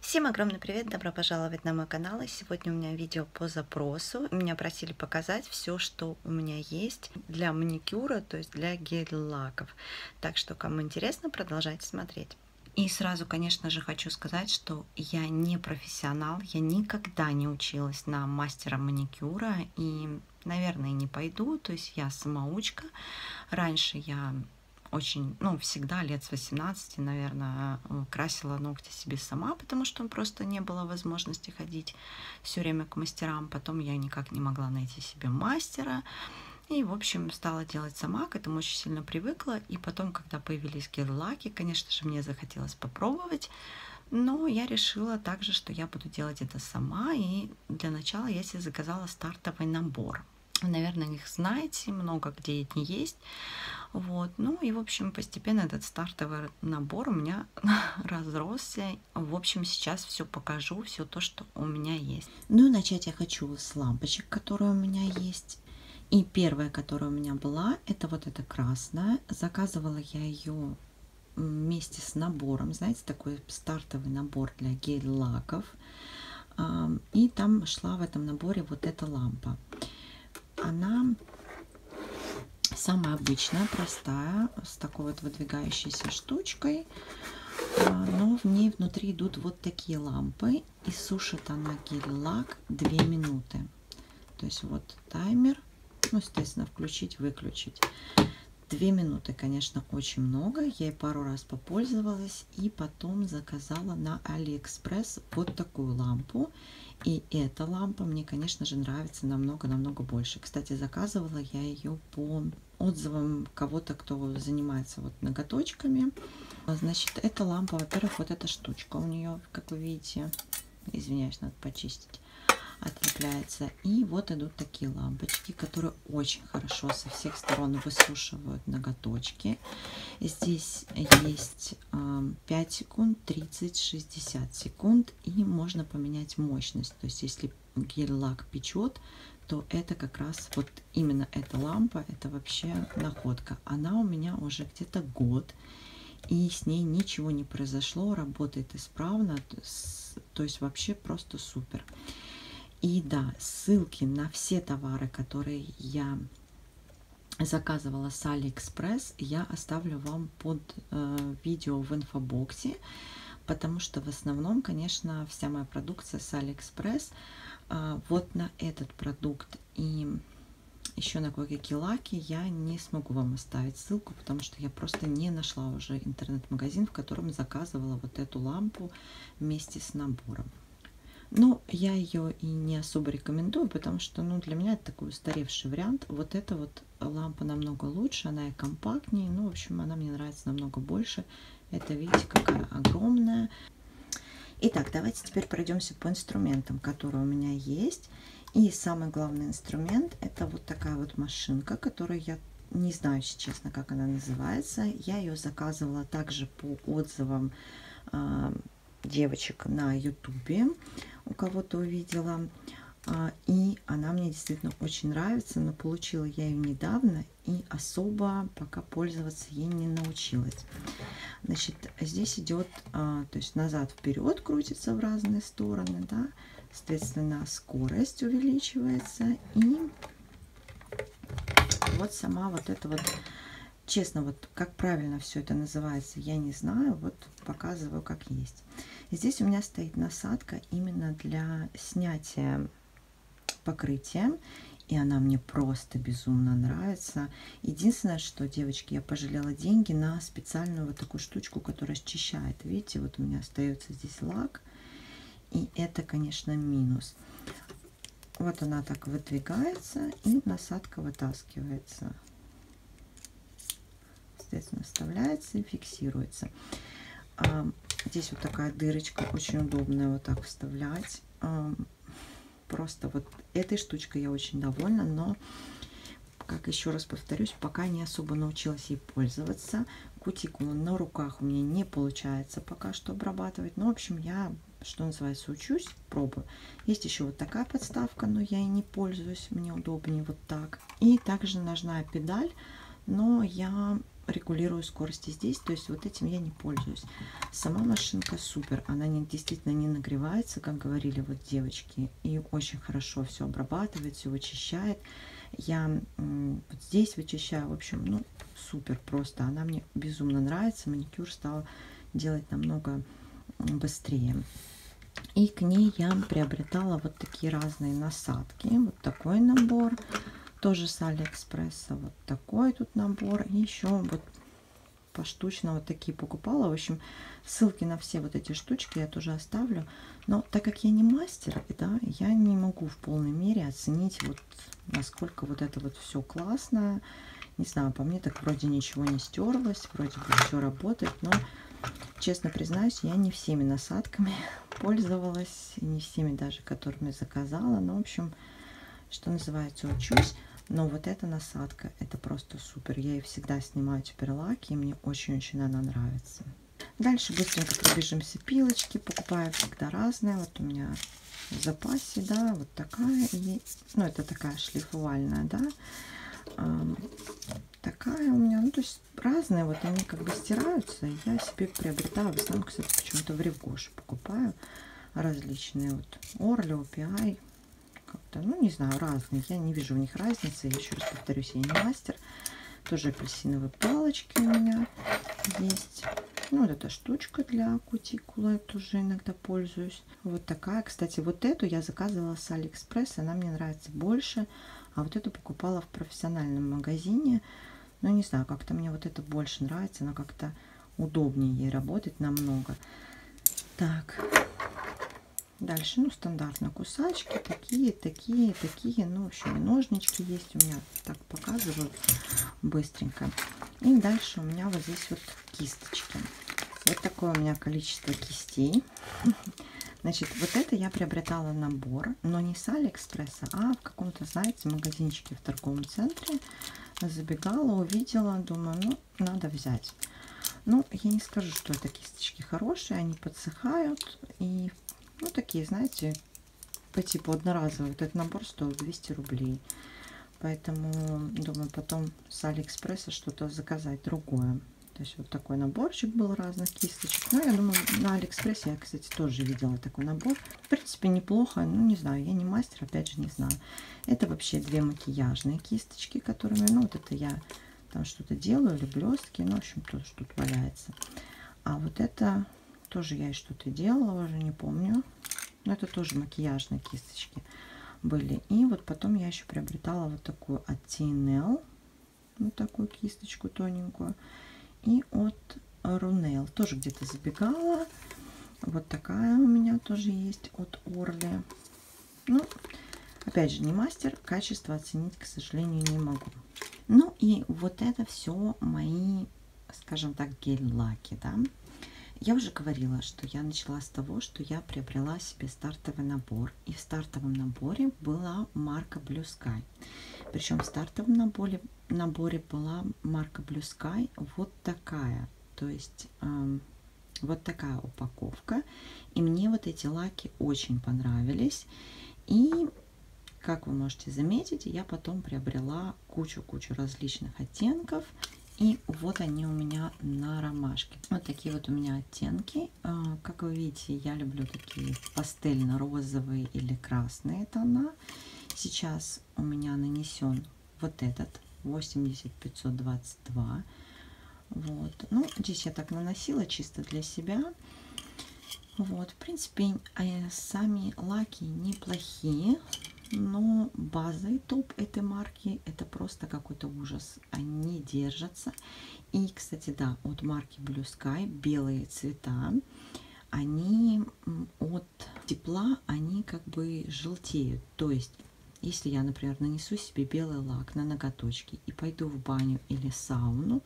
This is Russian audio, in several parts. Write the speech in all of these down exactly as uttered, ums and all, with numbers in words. Всем огромный привет, добро пожаловать на мой канал. И сегодня у меня видео по запросу. Меня просили показать все, что у меня есть для маникюра, то есть для гель-лаков. Так что, кому интересно, продолжайте смотреть. И сразу, конечно же, хочу сказать, что я не профессионал, я никогда не училась на мастера маникюра и, наверное, не пойду, то есть я самоучка. Раньше я очень, ну, всегда лет с восемнадцати, наверное, красила ногти себе сама, потому что просто не было возможности ходить все время к мастерам. Потом я никак не могла найти себе мастера. И, в общем, стала делать сама, к этому очень сильно привыкла. И потом, когда появились гель-лаки, конечно же, мне захотелось попробовать. Но я решила также, что я буду делать это сама. И для начала я себе заказала стартовый набор. Наверное, их знаете, много где это есть. Вот. Ну и, в общем, постепенно этот стартовый набор у меня разросся. В общем, сейчас все покажу, все то, что у меня есть. Ну и начать я хочу с лампочек, которые у меня есть. И первая, которая у меня была, это вот эта красная. Заказывала я ее вместе с набором. Знаете, такой стартовый набор для гель-лаков. И там шла в этом наборе вот эта лампа. Она самая обычная, простая, с такой вот выдвигающейся штучкой. Но в ней внутри идут вот такие лампы. И сушит она гель-лак две минуты. То есть вот таймер. Ну, естественно, включить, выключить. Две минуты, конечно, очень много. Я и пару раз попользовалась. И потом заказала на Алиэкспресс вот такую лампу. И эта лампа мне, конечно же, нравится намного-намного больше. Кстати, заказывала я ее по отзывам кого-то, кто занимается вот ноготочками. Значит, эта лампа, во-первых, вот эта штучка у нее, как вы видите, извиняюсь, надо почистить, отлепляется. И вот идут такие лампочки, которые очень хорошо со всех сторон высушивают ноготочки. Здесь есть пять секунд, тридцать, шестьдесят секунд, и можно поменять мощность. То есть если гель-лак печет, то это как раз вот именно эта лампа, это вообще находка. Она у меня уже где-то год, и с ней ничего не произошло, работает исправно, то есть вообще просто супер. И да, ссылки на все товары, которые я заказывала с Алиэкспресс, я оставлю вам под э, видео в инфобоксе, потому что в основном, конечно, вся моя продукция с Алиэкспресс. Э, вот на этот продукт и еще на кое-какие лаки я не смогу вам оставить ссылку, потому что я просто не нашла уже интернет-магазин, в котором заказывала вот эту лампу вместе с набором. Но я ее и не особо рекомендую, потому что, ну, для меня это такой устаревший вариант. Вот эта вот лампа намного лучше, она и компактнее. Ну, в общем, она мне нравится намного больше. Это, видите, какая огромная. Итак, давайте теперь пройдемся по инструментам, которые у меня есть. И самый главный инструмент – это вот такая вот машинка, которую я не знаю, если честно, как она называется. Я ее заказывала также по отзывам э, девочек на ютубе. У кого-то увидела, и она мне действительно очень нравится, но получила я ее недавно и особо пока пользоваться ей не научилась. Значит, здесь идет, то есть назад вперед крутится в разные стороны, да, соответственно, скорость увеличивается, и вот сама вот эта вот, честно, вот как правильно все это называется, я не знаю, вот показываю как есть. Здесь у меня стоит насадка именно для снятия покрытия, и она мне просто безумно нравится. Единственное, что, девочки, я пожалела деньги на специальную вот такую штучку, которая счищает. Видите, вот у меня остается здесь лак, и это, конечно, минус. Вот она так выдвигается, и насадка вытаскивается. Соответственно, вставляется и фиксируется. Здесь вот такая дырочка, очень удобная вот так вставлять. Просто вот этой штучкой я очень довольна, но, как еще раз повторюсь, пока не особо научилась ей пользоваться. Кутикулу на руках у меня не получается пока что обрабатывать. Но, в общем, я, что называется, учусь, пробую. Есть еще вот такая подставка, но я и не пользуюсь, мне удобнее вот так. И также ножная педаль, но я регулирую скорости здесь, то есть вот этим я не пользуюсь. Сама машинка супер, она не, действительно не нагревается, как говорили вот девочки, и очень хорошо все обрабатывает, все вычищает. Я вот здесь вычищаю, в общем, ну супер просто, она мне безумно нравится, маникюр стала делать намного быстрее. И к ней я приобретала вот такие разные насадки, вот такой набор, тоже с Алиэкспресса, вот такой тут набор, и еще вот поштучно вот такие покупала. В общем, ссылки на все вот эти штучки я тоже оставлю, но так как я не мастер, да, я не могу в полной мере оценить, вот насколько вот это вот все классно. Не знаю, по мне так вроде ничего не стерлось, вроде бы все работает, но честно признаюсь, я не всеми насадками пользовалась, не всеми даже, которыми заказала, но в общем, что называется, учусь. Но вот эта насадка, это просто супер. Я ей всегда снимаю теперь лаки, и мне очень-очень она нравится. Дальше быстренько пробежимся пилочки. Покупаю всегда разные. Вот у меня в запасе, да, вот такая. И, ну, это такая шлифовальная, да. Эм, такая у меня, ну, то есть разные. Вот они как бы стираются. Я себе приобретаю. В основном, кстати, почему-то в Ревгоше покупаю различные. Вот орли, о пи ай. Как-то, ну, не знаю, разные. Я не вижу в них разницы. Еще раз повторюсь, я не мастер. Тоже апельсиновые палочки у меня есть. Ну, вот эта штучка для кутикулы. Я тоже иногда пользуюсь. Вот такая. Кстати, вот эту я заказывала с Алиэкспресс. Она мне нравится больше. А вот эту покупала в профессиональном магазине. Ну, не знаю, как-то мне вот эта больше нравится. Она как-то удобнее ей работать намного. Так. Дальше, ну, стандартно кусачки, такие, такие, такие, ну, в общем, и ножнички есть у меня, так показываю быстренько. И дальше у меня вот здесь вот кисточки. Вот такое у меня количество кистей. Значит, вот это я приобретала набор, но не с Алиэкспресса, а в каком-то, знаете, магазинчике в торговом центре. Забегала, увидела, думаю, ну, надо взять. Ну, я не скажу, что это кисточки хорошие, они подсыхают и, ну, такие, знаете, по типу одноразовый. Вот этот набор стоил двести рублей. Поэтому, думаю, потом с Алиэкспресса что-то заказать другое. То есть вот такой наборчик был разных кисточек. Ну, я думаю, на Алиэкспрессе я, кстати, тоже видела такой набор. В принципе, неплохо. Ну, не знаю, я не мастер, опять же, не знаю. Это вообще две макияжные кисточки, которыми, ну, вот это я там что-то делаю, или блестки, ну, в общем, то, что тут валяется. А вот это... Тоже я и что-то делала, уже не помню. Но это тоже макияжные кисточки были. И вот потом я еще приобретала вот такую от ти эн эл. Вот такую кисточку тоненькую. И от Runail. Тоже где-то забегала. Вот такая у меня тоже есть от орли. Ну, опять же, не мастер. Качество оценить, к сожалению, не могу. Ну и вот это все мои, скажем так, гель-лаки, да. Я уже говорила, что я начала с того, что я приобрела себе стартовый набор. И в стартовом наборе была марка Blue Sky. Причем в стартовом наборе, наборе была марка Blue Sky вот такая. То есть э, вот такая упаковка. И мне вот эти лаки очень понравились. И, как вы можете заметить, я потом приобрела кучу-кучу различных оттенков. И вот они у меня на ромашке. Вот такие вот у меня оттенки. Как вы видите, я люблю такие пастельно-розовые или красные тона. Сейчас у меня нанесен вот этот восемьдесят пятьсот двадцать два. Вот. Ну, здесь я так наносила чисто для себя. Вот, в принципе, сами лаки неплохие. Но базой топ этой марки это просто какой-то ужас. Они держатся. И, кстати, да, от марки Blue Sky белые цвета, они от тепла, они как бы желтеют. То есть, если я, например, нанесу себе белый лак на ноготочки и пойду в баню или сауну,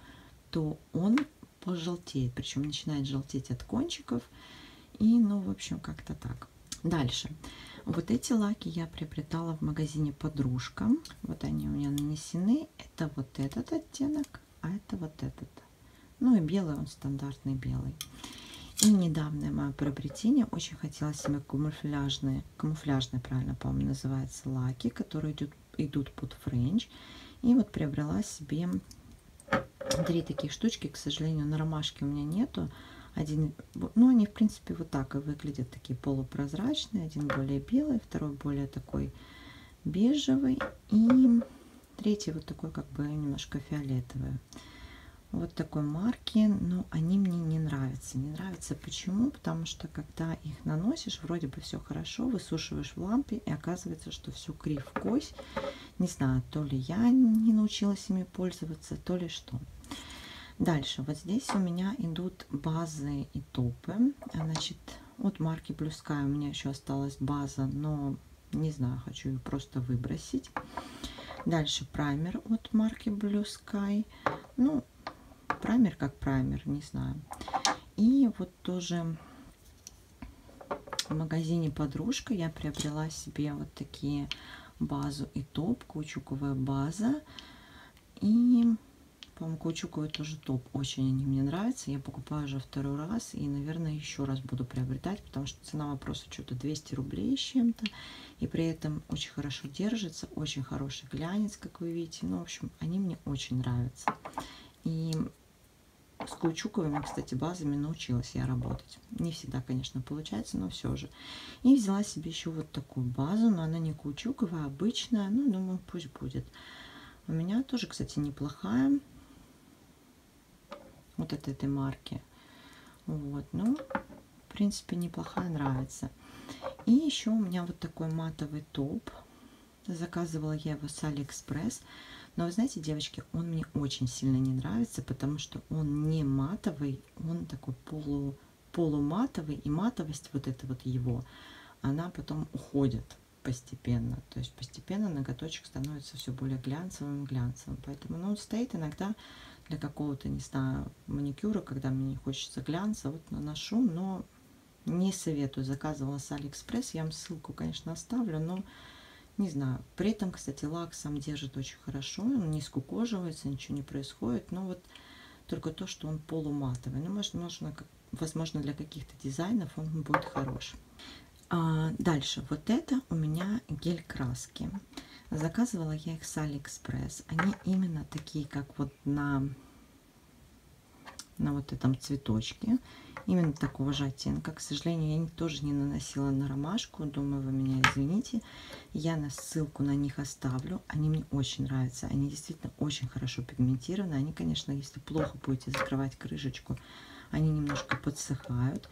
то он пожелтеет. Причем начинает желтеть от кончиков. И, ну, в общем, как-то так. Дальше. Вот эти лаки я приобретала в магазине «Подружка». Вот они у меня нанесены. Это вот этот оттенок, а это вот этот. Ну и белый, он стандартный белый. И недавнее мое приобретение. Очень хотела себе камуфляжные, камуфляжные, правильно, по-моему, называются лаки, которые идут, идут под френч. И вот приобрела себе три таких штучки, к сожалению, на ромашке у меня нету. Один, ну, они, в принципе, вот так и выглядят, такие полупрозрачные. Один более белый, второй более такой бежевый. И третий вот такой, как бы, немножко фиолетовый. Вот такой марки, но они мне не нравятся. Не нравятся почему? Потому что, когда их наносишь, вроде бы все хорошо, высушиваешь в лампе, и оказывается, что все крив кось. Не знаю, то ли я не научилась ими пользоваться, то ли что. Дальше, вот здесь у меня идут базы и топы. Значит, от марки Blue Sky у меня еще осталась база, но не знаю, хочу ее просто выбросить. Дальше праймер от марки Blue Sky. Ну, праймер как праймер, не знаю. И вот тоже в магазине «Подружка» я приобрела себе вот такие базу и топ, каучуковая база. И... По-моему, каучуковый тоже топ. Очень они мне нравятся. Я покупаю уже второй раз. И, наверное, еще раз буду приобретать. Потому что цена вопроса что-то двести рублей с чем-то. И при этом очень хорошо держится. Очень хороший глянец, как вы видите. Ну, в общем, они мне очень нравятся. И с каучуковыми, кстати, базами научилась я работать. Не всегда, конечно, получается, но все же. И взяла себе еще вот такую базу. Но она не каучуковая, а обычная. Ну, думаю, пусть будет. У меня тоже, кстати, неплохая. Вот от этой марки. Вот, ну, в принципе, неплохая, нравится. И еще у меня вот такой матовый топ. Заказывала я его с Алиэкспресс. Но, вы знаете, девочки, он мне очень сильно не нравится, потому что он не матовый, он такой полу, полуматовый. И матовость вот эта вот его, она потом уходит постепенно. То есть постепенно ноготочек становится все более глянцевым и глянцевым. Поэтому, ну, он стоит иногда... для какого-то, не знаю, маникюра, когда мне не хочется глянца, вот наношу, но не советую. Заказывала с Алиэкспресс, я вам ссылку, конечно, оставлю, но не знаю. При этом, кстати, лак сам держит очень хорошо, он не скукоживается, ничего не происходит, но вот только то, что он полуматовый. Ну, может, можно, возможно, для каких-то дизайнов он будет хорош. А дальше, вот это у меня гель-краски. Заказывала я их с Алиэкспресс. Они именно такие, как вот на, на вот этом цветочке. Именно такого же оттенка. К сожалению, я тоже не наносила на ромашку. Думаю, вы меня извините. Я на ссылку на них оставлю. Они мне очень нравятся. Они действительно очень хорошо пигментированы. Они, конечно, если плохо будете закрывать крышечку, они немножко подсыхают.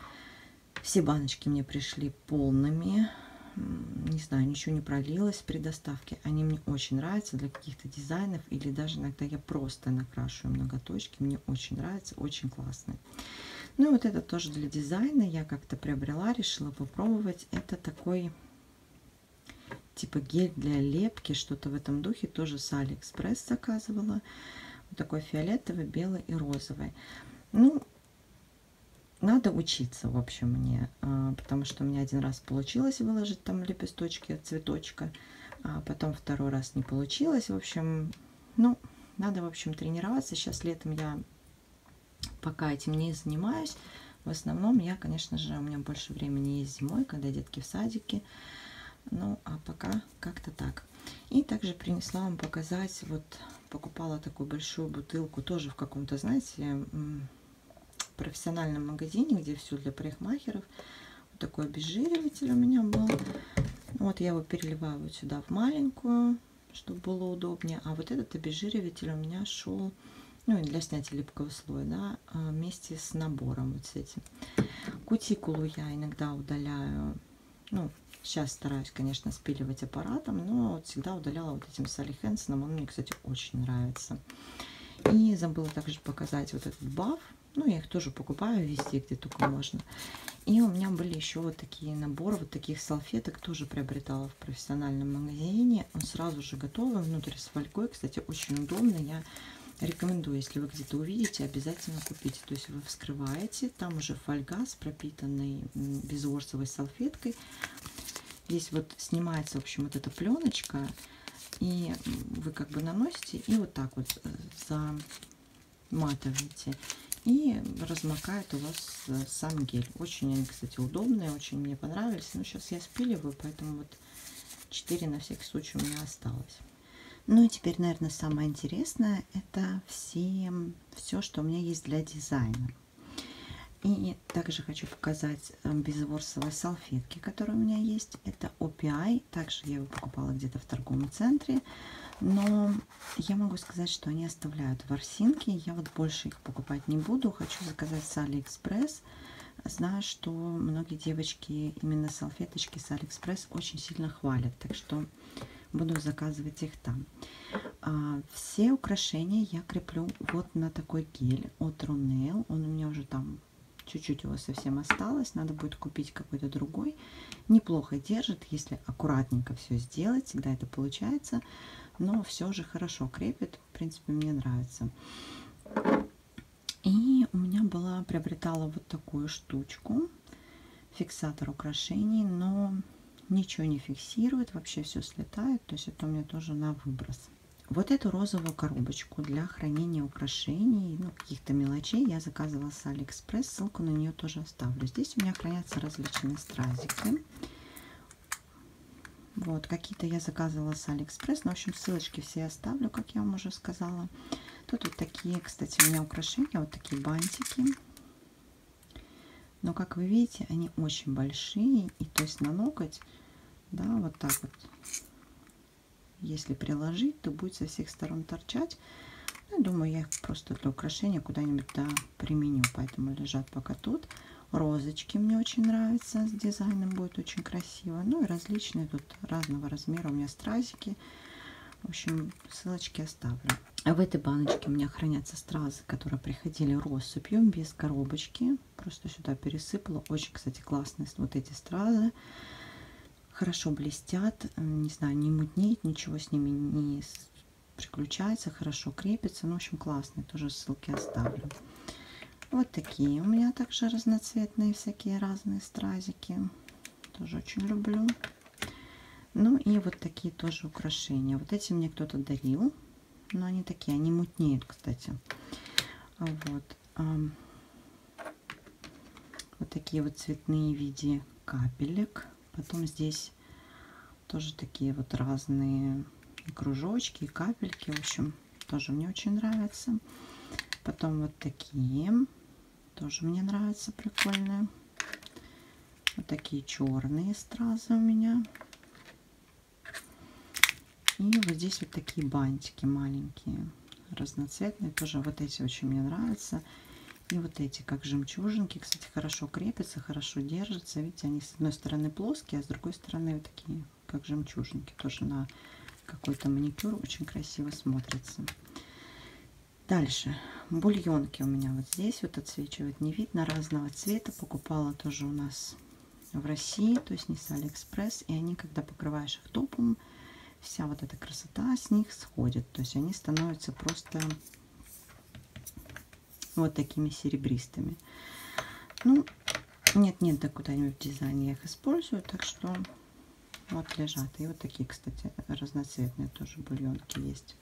Все баночки мне пришли полными. Не знаю, ничего не пролилось при доставке. Они мне очень нравятся для каких-то дизайнов. Или даже иногда я просто накрашу ноготочки. Мне очень нравится, очень классно. Ну и вот это тоже для дизайна. Я как-то приобрела, решила попробовать. Это такой типа гель для лепки. Что-то в этом духе. Тоже с Алиэкспресс заказывала. Вот такой фиолетовый, белый и розовый. Ну, надо учиться, в общем, мне, потому что у меня один раз получилось выложить там лепесточки от цветочка, а потом второй раз не получилось, в общем, ну, надо, в общем, тренироваться. Сейчас летом я пока этим не занимаюсь, в основном я, конечно же, у меня больше времени есть зимой, когда детки в садике, ну, а пока как-то так. И также принесла вам показать, вот, покупала такую большую бутылку, тоже в каком-то, знаете, профессиональном магазине, где все для парикмахеров. Вот такой обезжириватель у меня был. Вот я его переливаю вот сюда в маленькую, чтобы было удобнее. А вот этот обезжириватель у меня шел, ну, для снятия липкого слоя, да, вместе с набором вот с этим. Кутикулу я иногда удаляю, ну, сейчас стараюсь, конечно, спиливать аппаратом, но вот всегда удаляла вот этим Sally Hansen. Он мне, кстати, очень нравится. И забыла также показать вот этот баф. Ну, я их тоже покупаю везде, где только можно. И у меня были еще вот такие наборы, вот таких салфеток. Тоже приобретала в профессиональном магазине. Он сразу же готовый, внутрь с фольгой. Кстати, очень удобно. Я рекомендую, если вы где-то увидите, обязательно купите. То есть вы вскрываете, там уже фольга с пропитанной безворсовой салфеткой. Здесь вот снимается, в общем, вот эта пленочка. И вы как бы наносите и вот так вот заматываете. И размокает у вас сам гель. Очень они, кстати, удобные, очень мне понравились. Но сейчас я спиливаю, поэтому вот четыре на всякий случай у меня осталось. Ну и теперь, наверное, самое интересное, это все, все, что у меня есть для дизайна. И также хочу показать безворсовые салфетки, которые у меня есть. Это о пи ай, также я его покупала где-то в торговом центре. Но я могу сказать, что они оставляют ворсинки. Я вот больше их покупать не буду. Хочу заказать с Алиэкспресс. Знаю, что многие девочки именно салфеточки с Алиэкспресс очень сильно хвалят. Так что буду заказывать их там. А, все украшения я креплю вот на такой гель от Runail. Он у меня уже там... Чуть-чуть его совсем осталось, надо будет купить какой-то другой. Неплохо держит, если аккуратненько все сделать, всегда это получается. Но все же хорошо крепит, в принципе, мне нравится. И у меня была, приобретала вот такую штучку, фиксатор украшений, но ничего не фиксирует, вообще все слетает, то есть это у меня тоже на выброс. Вот эту розовую коробочку для хранения украшений, ну, каких-то мелочей я заказывала с Алиэкспресс. Ссылку на нее тоже оставлю. Здесь у меня хранятся различные стразики. Вот, какие-то я заказывала с Алиэкспресс. Ну, в общем, ссылочки все оставлю, как я вам уже сказала. Тут вот такие, кстати, у меня украшения, вот такие бантики. Но, как вы видите, они очень большие. И то есть на ноготь, да, вот так вот. Если приложить, то будет со всех сторон торчать. Ну, думаю, я их просто для украшения куда-нибудь да, применю. Поэтому лежат пока тут. Розочки мне очень нравятся. С дизайном будет очень красиво. Ну и различные тут разного размера у меня стразики. В общем, ссылочки оставлю. В этой баночке у меня хранятся стразы, которые приходили россыпью, без коробочки. Просто сюда пересыпала. Очень, кстати, классные вот эти стразы. Хорошо блестят, не знаю, не мутнеет, ничего с ними не приключается, хорошо крепится. Ну, в общем, классные, тоже ссылки оставлю. Вот такие у меня также разноцветные всякие разные стразики. Тоже очень люблю. Ну, и вот такие тоже украшения. Вот эти мне кто-то дарил, но они такие, они мутнеют, кстати. Вот. Вот такие вот цветные в виде капелек. Потом здесь тоже такие вот разные и кружочки, и капельки. В общем, тоже мне очень нравятся. Потом вот такие. Тоже мне нравятся, прикольные. Вот такие черные стразы у меня. И вот здесь вот такие бантики маленькие, разноцветные. Тоже вот эти очень мне нравятся. И вот эти, как жемчужинки, кстати, хорошо крепятся, хорошо держатся. Видите, они с одной стороны плоские, а с другой стороны вот такие, как жемчужинки. Тоже на какой-то маникюр очень красиво смотрятся. Дальше. Бульонки у меня вот здесь вот отсвечивают. Не видно, разного цвета. Покупала тоже у нас в России, то есть не с Алиэкспресс. И они, когда покрываешь их топом, вся вот эта красота с них сходит. То есть они становятся просто... вот такими серебристыми. Ну, нет-нет, да куда-нибудь в дизайне я их использую, так что вот лежат. И вот такие, кстати, разноцветные тоже бульонки есть.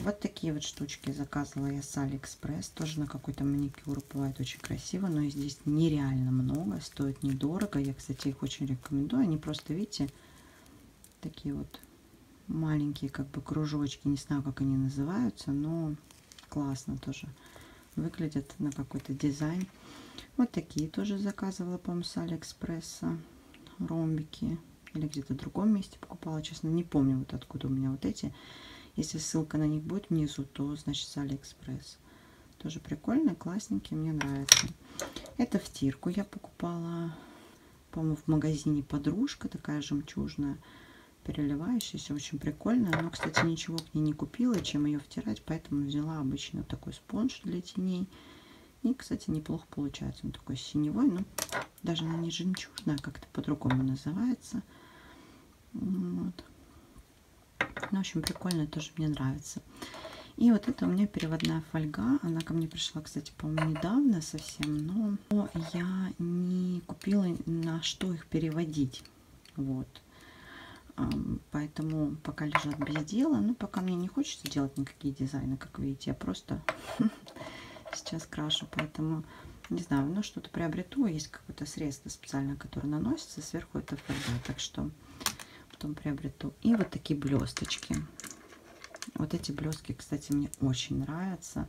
Вот такие вот штучки заказывала я с Алиэкспресс. Тоже на какой-то маникюр бывает очень красиво, но здесь нереально много, стоит недорого. Я, кстати, их очень рекомендую. Они просто, видите, такие вот маленькие как бы кружочки. Не знаю, как они называются, но... классно тоже выглядят на какой-то дизайн. Вот такие тоже заказывала, по-моему, с Алиэкспресса. Ромбики. Или где-то в другом месте покупала. Честно, не помню, вот откуда у меня вот эти. Если ссылка на них будет внизу, то, значит, с Алиэкспресс. Тоже прикольные, классненькие, мне нравятся. Это втирку я покупала, по-моему, в магазине «Подружка». Такая жемчужная, переливающаяся, очень прикольная. Но, кстати, ничего к ней не купила, чем ее втирать, поэтому взяла обычно такой спонж для теней. И, кстати, неплохо получается. Он такой синевой, но даже она не жемчужная, а как-то по-другому называется. Вот. Ну, в общем, прикольная, тоже мне нравится. И вот это у меня переводная фольга. Она ко мне пришла, кстати, по-моему, недавно совсем, но я не купила, на что их переводить. Вот. Поэтому пока лежат без дела. Ну, пока мне не хочется делать никакие дизайны, как видите. Я просто сейчас крашу. Поэтому, не знаю, но что-то приобрету. Есть какое-то средство специальное, которое наносится. Сверху это фольга. Так что потом приобрету. И вот такие блесточки. Вот эти блестки, кстати, мне очень нравятся.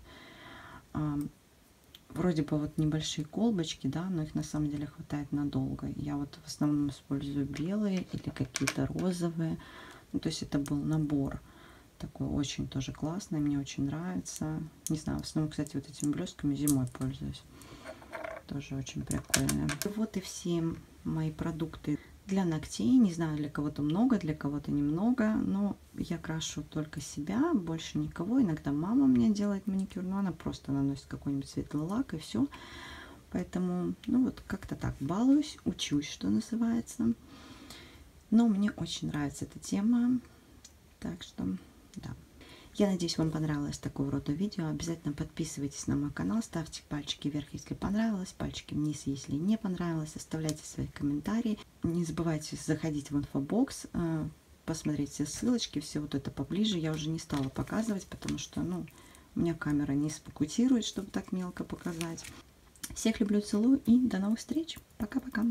Вроде бы вот небольшие колбочки, да, но их на самом деле хватает надолго. Я вот в основном использую белые или какие-то розовые. Ну, то есть это был набор такой очень тоже классный, мне очень нравится. Не знаю, в основном, кстати, вот этими блестками зимой пользуюсь. Тоже очень прикольные. Вот и все мои продукты для ногтей. Не знаю, для кого-то много, для кого-то немного. Но я крашу только себя, больше никого. Иногда мама мне делает маникюр, но она просто наносит какой-нибудь светлый лак и все. Поэтому, ну вот как-то так балуюсь, учусь, что называется. Но мне очень нравится эта тема. Так что, да. Я надеюсь, вам понравилось такого рода видео. Обязательно подписывайтесь на мой канал, ставьте пальчики вверх, если понравилось, пальчики вниз, если не понравилось. Оставляйте свои комментарии. Не забывайте заходить в инфобокс, посмотреть все ссылочки, все вот это поближе. Я уже не стала показывать, потому что, ну, у меня камера не сфокусирует, чтобы так мелко показать. Всех люблю, целую и до новых встреч. Пока-пока.